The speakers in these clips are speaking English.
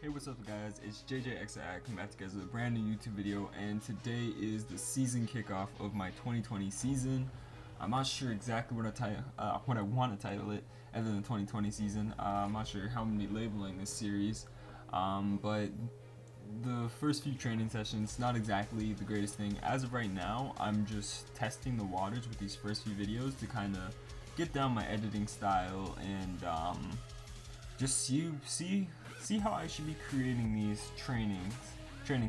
Hey, what's up guys, it's JJXII coming back together with a brand new YouTube video, and today is the season kickoff of my 2020 season. I'm not sure exactly what I want to title it other than the 2020 season. I'm not sure how I'm going to be labeling this series, but the first few training sessions, not exactly the greatest thing. As of right now, I'm just testing the waters with these first few videos to kind of get down my editing style and just see how I should be creating these training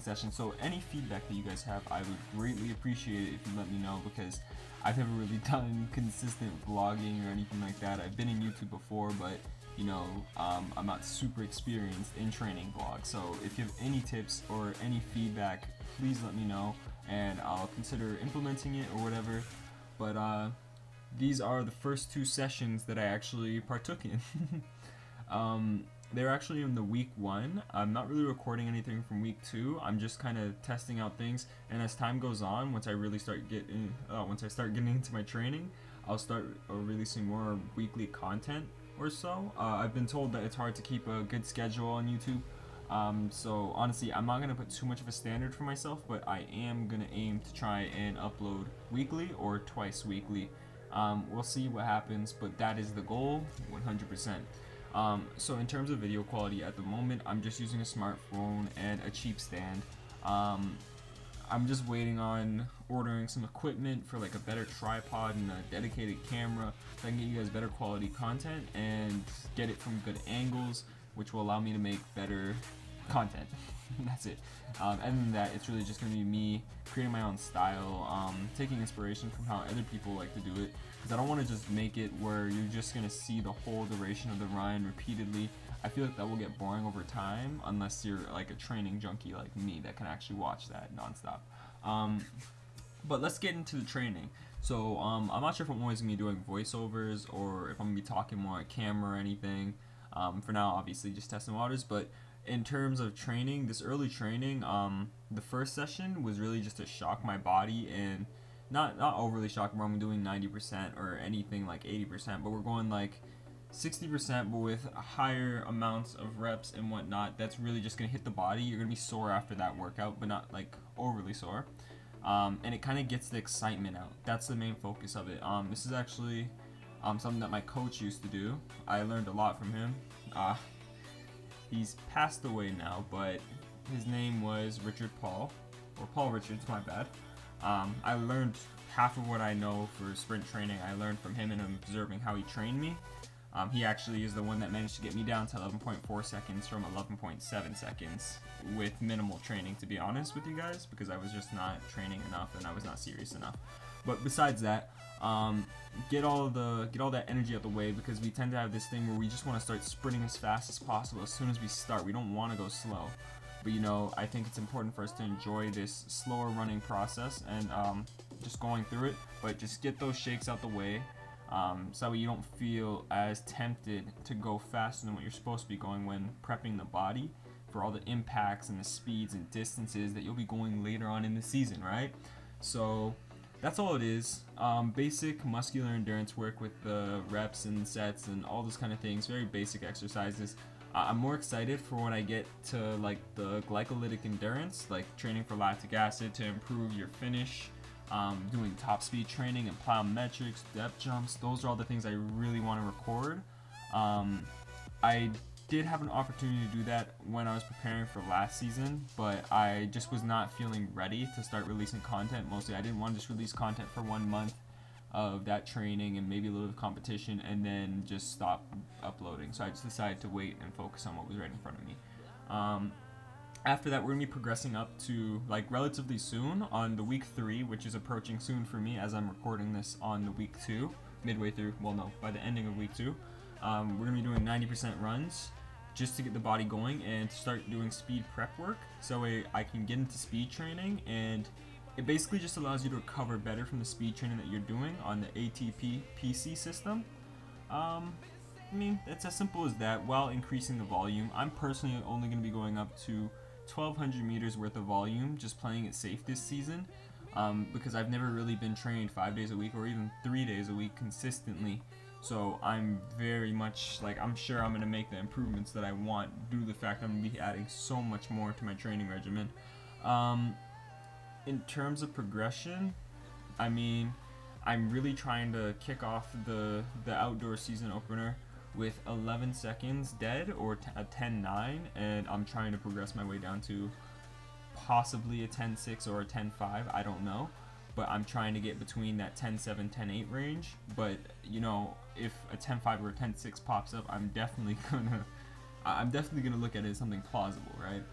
sessions. So any feedback that you guys have, I would greatly appreciate it if you let me know, because I've never really done consistent vlogging or anything like that. I've been in YouTube before, but you know, I'm not super experienced in training vlogs. So if you have any tips or any feedback, please let me know and I'll consider implementing it or whatever. But these are the first two sessions that I actually partook in. They're actually in the week one. I'm not really recording anything from week two. I'm just kind of testing out things, and as time goes on, once I really start getting once I start getting into my training, I'll start releasing more weekly content or so. I've been told that it's hard to keep a good schedule on YouTube, so honestly I'm not gonna put too much of a standard for myself, but I am gonna aim to try and upload weekly or twice weekly. We'll see what happens, but that is the goal 100%. So in terms of video quality, at the moment I'm just using a smartphone and a cheap stand. I'm just waiting on ordering some equipment for like a better tripod and a dedicated camera so I can get you guys better quality content and get it from good angles, which will allow me to make better content. That's it. Other than that, it's really just gonna be me creating my own style, taking inspiration from how other people like to do it, because I don't want to just make it where you're just gonna see the whole duration of the run repeatedly. I feel like that will get boring over time unless you're like a training junkie like me that can actually watch that non-stop. But let's get into the training. So I'm not sure if I'm always gonna be doing voiceovers or if I'm gonna be talking more at camera or anything. For now, obviously just testing waters, but in terms of training, this early training, the first session was really just to shock my body, and not overly shock where I'm doing 90% or anything like 80%, but we're going like 60%, but with higher amounts of reps and whatnot. That's really just gonna hit the body. You're gonna be sore after that workout, but not like overly sore, and it kind of gets the excitement out. That's the main focus of it. This is actually something that my coach used to do. I learned a lot from him. He's passed away now, but his name was Richard Paul, or Paul Richards, my bad. I learned half of what I know for sprint training. I learned from him and observing how he trained me. He actually is the one that managed to get me down to 11.4 seconds from 11.7 seconds with minimal training, to be honest with you guys, because I was just not training enough and I was not serious enough. But besides that, get all that energy out the way, because we tend to have this thing where we just want to start sprinting as fast as possible as soon as we start. We don't want to go slow. But you know, I think it's important for us to enjoy this slower running process and just going through it. But just get those shakes out the way, so that way you don't feel as tempted to go faster than what you're supposed to be going when prepping the body for all the impacts and the speeds and distances that you'll be going later on in the season, right? So that's all it is. Basic muscular endurance work with the reps and sets and all those kind of things. Very basic exercises. I'm more excited for when I get to like the glycolytic endurance, like training for lactic acid to improve your finish, doing top speed training and plyometrics, depth jumps. Those are all the things I really want to record. I did have an opportunity to do that when I was preparing for last season, but I just was not feeling ready to start releasing content. Mostly I didn't want to just release content for 1 month of that training and maybe a little bit of competition and then just stop uploading. So I just decided to wait and focus on what was right in front of me. After that, we're gonna be progressing up to like relatively soon on the week three, which is approaching soon for me as I'm recording this on the week two, midway through, well no, by the ending of week two. We're gonna be doing 90% runs just to get the body going and to start doing speed prep work, so I can get into speed training, and it basically just allows you to recover better from the speed training that you're doing on the ATP PC system. I mean, it's as simple as that, while increasing the volume. I'm personally only going to be going up to 1200 meters worth of volume, just playing it safe this season, because I've never really been trained 5 days a week or even 3 days a week consistently. So I'm very much, like, I'm sure I'm going to make the improvements that I want due to the fact I'm going to be adding so much more to my training regimen. In terms of progression, I mean, I'm really trying to kick off the outdoor season opener with 11 seconds dead or a 10-9, and I'm trying to progress my way down to possibly a 10-6 or a 10-5, I don't know. But I'm trying to get between that 10-7, 10-8 range. But, you know, if a 10-5 or a 10-6 pops up, I'm definitely gonna look at it as something plausible, right?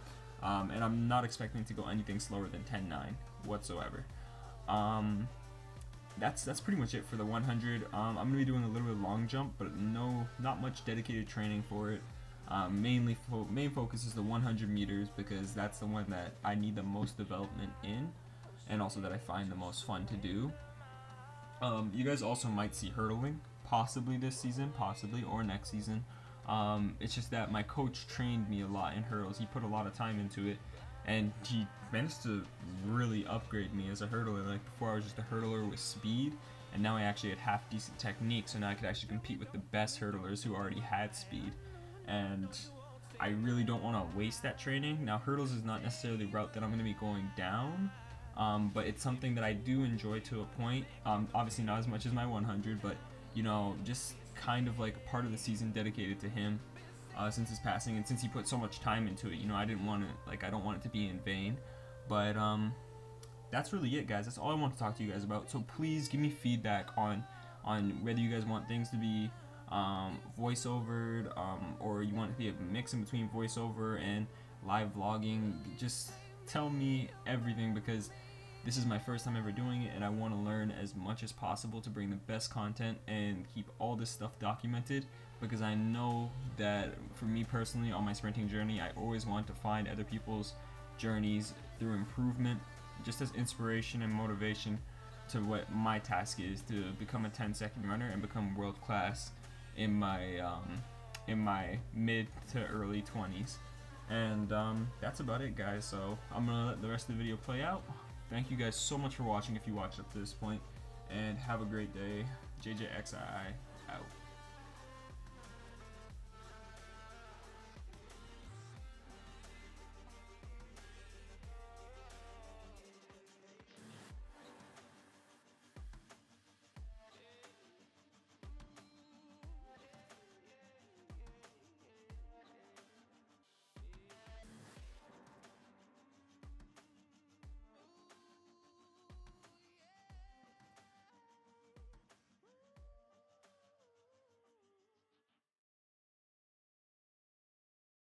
And I'm not expecting to go anything slower than 10-9 whatsoever. That's pretty much it for the 100. I'm gonna be doing a little bit of long jump, but not much dedicated training for it. Main focus is the 100 meters because that's the one that I need the most development in, and also that I find the most fun to do. You guys also might see hurdling, possibly this season, possibly, or next season. It's just that my coach trained me a lot in hurdles. He put a lot of time into it, and he managed to really upgrade me as a hurdler. Like, before I was just a hurdler with speed, and now I actually had half decent technique, so now I could actually compete with the best hurdlers who already had speed. And I really don't want to waste that training. Now, hurdles is not necessarily the route that I'm going to be going down, but it's something that I do enjoy to a point. Obviously not as much as my 100, but, you know, just kind of like part of the season dedicated to him, since his passing and since he put so much time into it. You know, I didn't want to, like, I don't want it to be in vain. But that's really it, guys. That's all I want to talk to you guys about. So please give me feedback on whether you guys want things to be voiceovered, or you want it to be a mix in between voiceover and live vlogging. Just tell me everything, because this is my first time ever doing it, and I want to learn as much as possible to bring the best content and keep all this stuff documented, because I know that for me personally on my sprinting journey, I always want to find other people's journeys through improvement just as inspiration and motivation to what my task is, to become a 10-second runner and become world class in my mid to early 20s. And that's about it, guys. So I'm gonna let the rest of the video play out. Thank you guys so much for watching if you watched up to this point, and have a great day. JJXII.